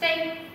Stay.